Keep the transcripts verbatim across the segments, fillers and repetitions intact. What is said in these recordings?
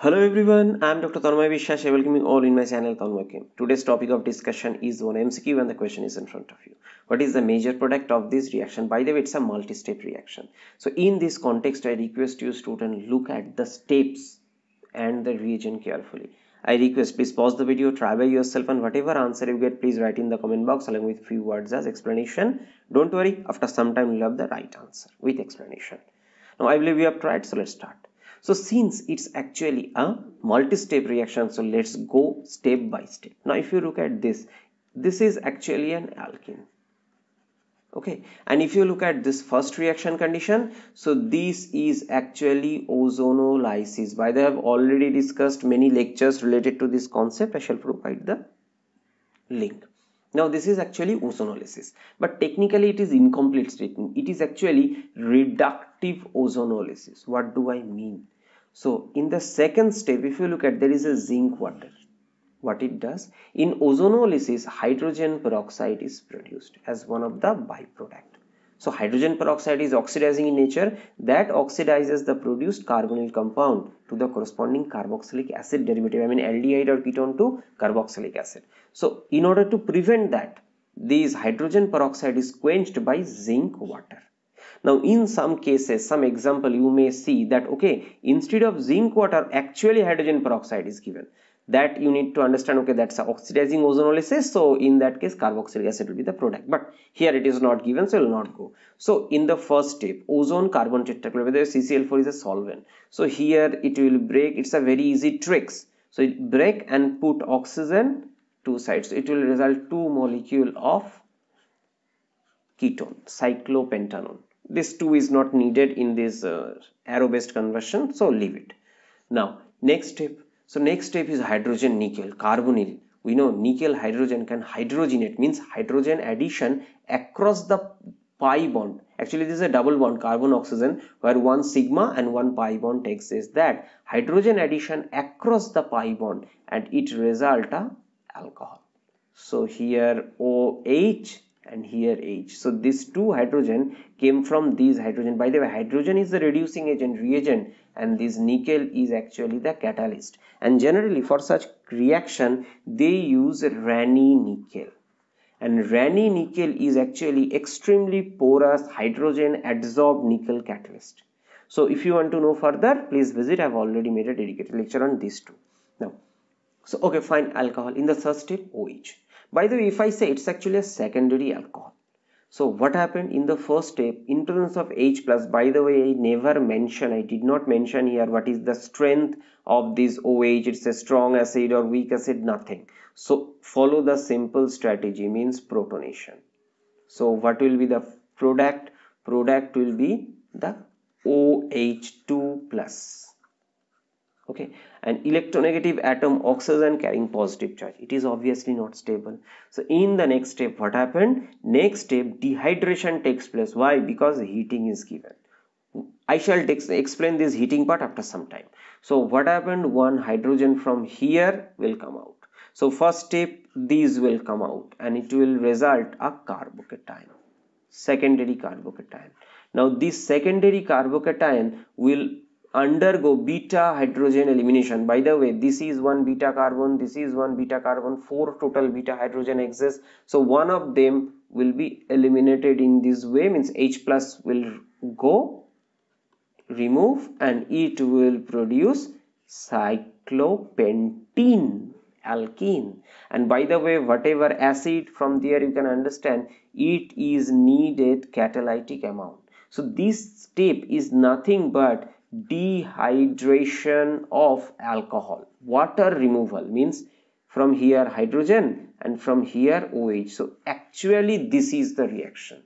Hello everyone, I am Doctor Tanmoy Biswas. I welcome you all in my channel TanmoyChem. Today's topic of discussion is one M C Q and the question is in front of you. What is the major product of this reaction? By the way, it's a multi-step reaction. So in this context, I request you student look at the steps and the reagent carefully. I request please pause the video, try by yourself, and whatever answer you get, please write in the comment box along with few words as explanation. Don't worry, after some time you'll have the right answer with explanation. Now I believe we have tried, so let's start. So since it's actually a multi-step reaction, so let's go step by step. Now if you look at this, this is actually an alkene. Okay, and if you look at this first reaction condition, so this is actually ozonolysis. By the way, I have already discussed many lectures related to this concept. I shall provide the link. Now this is actually ozonolysis, but technically it is incomplete statement. It is actually reductive ozonolysis. What do I mean? So in the second step, if you look at, there is a zinc water. What it does? In ozonolysis, hydrogen peroxide is produced as one of the byproduct. So hydrogen peroxide is oxidizing in nature. That oxidizes the produced carbonyl compound to the corresponding carboxylic acid derivative. I mean aldehyde or ketone to carboxylic acid. So in order to prevent that, this hydrogen peroxide is quenched by zinc water. Now in some cases, some example you may see that, okay, instead of zinc water, actually hydrogen peroxide is given. That you need to understand, okay, that's oxidizing ozonolysis. So in that case, carboxylic acid will be the product. But here it is not given, so it will not go. So in the first step, ozone, carbon tetrachloride, C C L four is a solvent. So here it will break. It's a very easy trick. So it break and put oxygen two sides. So it will result two molecule of ketone, cyclopentanone. This two is not needed in this uh, arrow-based conversion, so leave it. Now, next step. So next step is hydrogen nickel carbonyl. We know nickel hydrogen can hydrogenate, means hydrogen addition across the pi bond. Actually this is a double bond, carbon oxygen, where one sigma and one pi bond takes is that hydrogen addition across the pi bond, and it result a alcohol. So here OH and here H. So these two hydrogen came from these hydrogen. By the way, hydrogen is the reducing agent, reagent, and this nickel is actually the catalyst. And generally for such reaction, they use Raney nickel. And Raney nickel is actually extremely porous hydrogen adsorbed nickel catalyst. So if you want to know further, please visit. I have already made a dedicated lecture on these two. Now, so okay, fine, alcohol. In the third step, OH. By the way, if I say, it's actually a secondary alcohol. So what happened in the first step, in terms of H plus, by the way, I never mentioned, I did not mention here what is the strength of this OH, it's a strong acid or weak acid, nothing. So follow the simple strategy, means protonation. So what will be the product? Product will be the O H two plus. Okay, an electronegative atom, oxygen carrying positive charge. It is obviously not stable. So in the next step, what happened? Next step, dehydration takes place. Why? Because heating is given. I shall explain this heating part after some time. So what happened? One hydrogen from here will come out. So first step, these will come out and it will result a carbocation, secondary carbocation. Now this secondary carbocation will undergo beta hydrogen elimination. By the way, this is one beta carbon, this is one beta carbon, four total beta hydrogen exists. So one of them will be eliminated in this way, means H plus will go, remove, and it will produce cyclopentene alkene. And by the way, whatever acid from there you can understand, it is needed catalytic amount. So this step is nothing but dehydration of alcohol, water removal, means from here hydrogen and from here OH. So actually this is the reaction.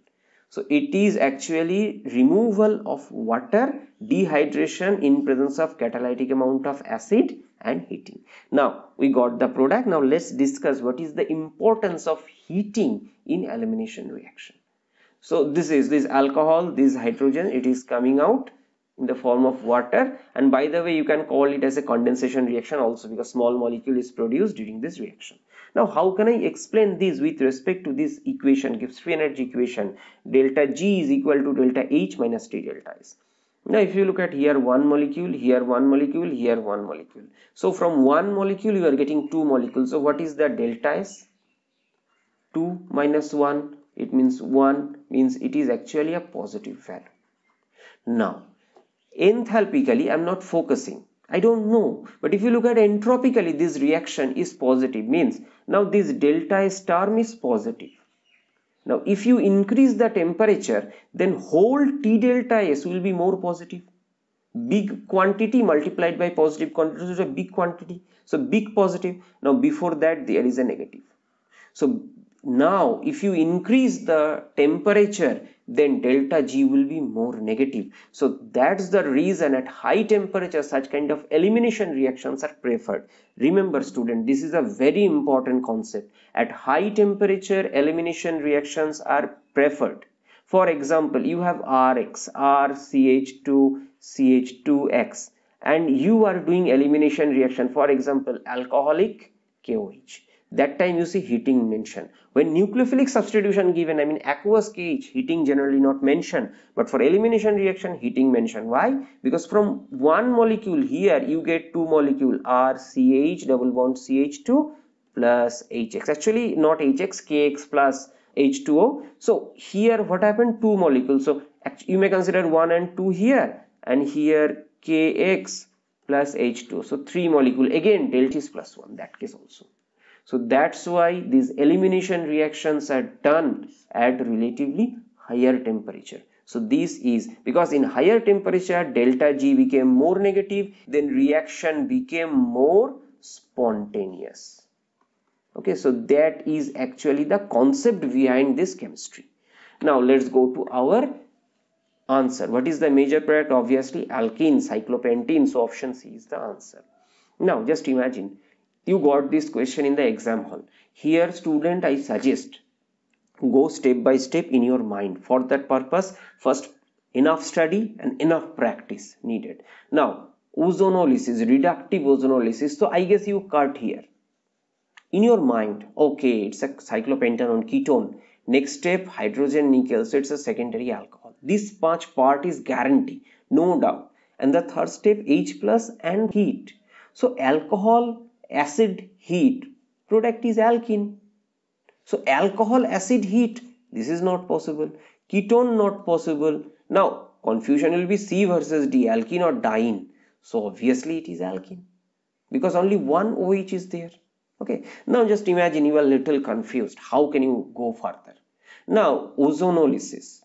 So it is actually removal of water, dehydration in presence of catalytic amount of acid and heating. Now we got the product. Now let's discuss what is the importance of heating in elimination reaction. So this is this alcohol, this hydrogen, it is coming out in the form of water, and by the way you can call it as a condensation reaction also, because small molecule is produced during this reaction. Now how can I explain this with respect to this equation, Gibbs free energy equation, delta G is equal to delta H minus T delta S. Now if you look at here one molecule, here one molecule, here one molecule. So from one molecule you are getting two molecules. So what is the delta S? two minus one, it means one, means it is actually a positive value. Now enthalpically I am not focusing, I don't know, but if you look at entropically this reaction is positive, means now this delta S term is positive. Now if you increase the temperature, then whole T delta S will be more positive. Big quantity multiplied by positive quantity is a big quantity. So big positive. Now before that there is a negative. So now if you increase the temperature, then delta G will be more negative. So that's the reason at high temperature such kind of elimination reactions are preferred. Remember student, this is a very important concept. At high temperature elimination reactions are preferred. For example, you have Rx, R, C H two, C H two X, and you are doing elimination reaction, for example alcoholic K O H. That time you see heating mentioned. When nucleophilic substitution given, I mean aqueous K H, heating generally not mentioned, but for elimination reaction heating mentioned. Why? Because from one molecule here you get two molecule R, C H, double bond C H two plus H X. Actually not H X, K X plus H two O. So here what happened? Two molecules. So you may consider one and two here, and here K X plus H two O. So three molecule. Again delta is plus one. That case also. So that's why these elimination reactions are done at relatively higher temperature. So this is because in higher temperature delta G became more negative, then reaction became more spontaneous. Okay, so that is actually the concept behind this chemistry. Now let's go to our answer. What is the major product? Obviously alkene, cyclopentene. So option C is the answer. Now just imagine, you got this question in the exam hall. Here student, I suggest go step by step in your mind. For that purpose, first enough study and enough practice needed. Now ozonolysis, reductive ozonolysis. So I guess you cut here in your mind, okay, it's a cyclopentanone ketone. Next step, hydrogen nickel, so it's a secondary alcohol. This much part is guarantee, no doubt. And the third step, H plus and heat. So alcohol, acid, heat, product is alkene. So alcohol, acid, heat, this is not possible. Ketone not possible. Now confusion will be C versus D, alkene or diene. So obviously it is alkene because only one OH is there. Okay. Now just imagine you are little confused. How can you go further? Now ozonolysis.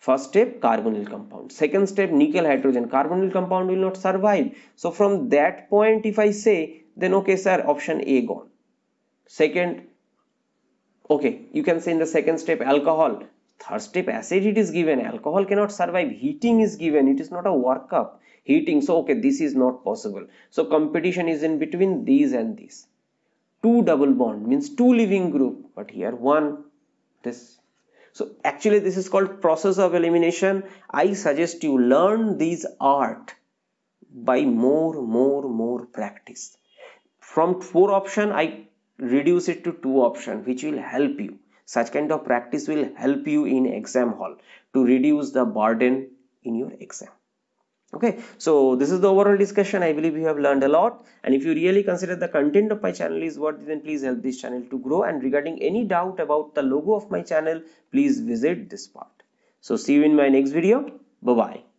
First step, carbonyl compound. Second step, nickel hydrogen. Carbonyl compound will not survive. So from that point, if I say, then okay sir, option A gone. Second, okay, you can say in the second step alcohol, third step acid, it is given, alcohol cannot survive, heating is given, it is not a workup, heating, so okay, this is not possible. So competition is in between these and these. Two double bond means two leaving group, but here one, this. So actually this is called process of elimination. I suggest you learn this art by more, more, more practice. From four option, I reduce it to two option, which will help you. Such kind of practice will help you in exam hall to reduce the burden in your exam. Okay, so this is the overall discussion. I believe you have learned a lot. And if you really consider the content of my channel is worth it, then please help this channel to grow. And regarding any doubt about the logo of my channel, please visit this part. So see you in my next video. Bye-bye.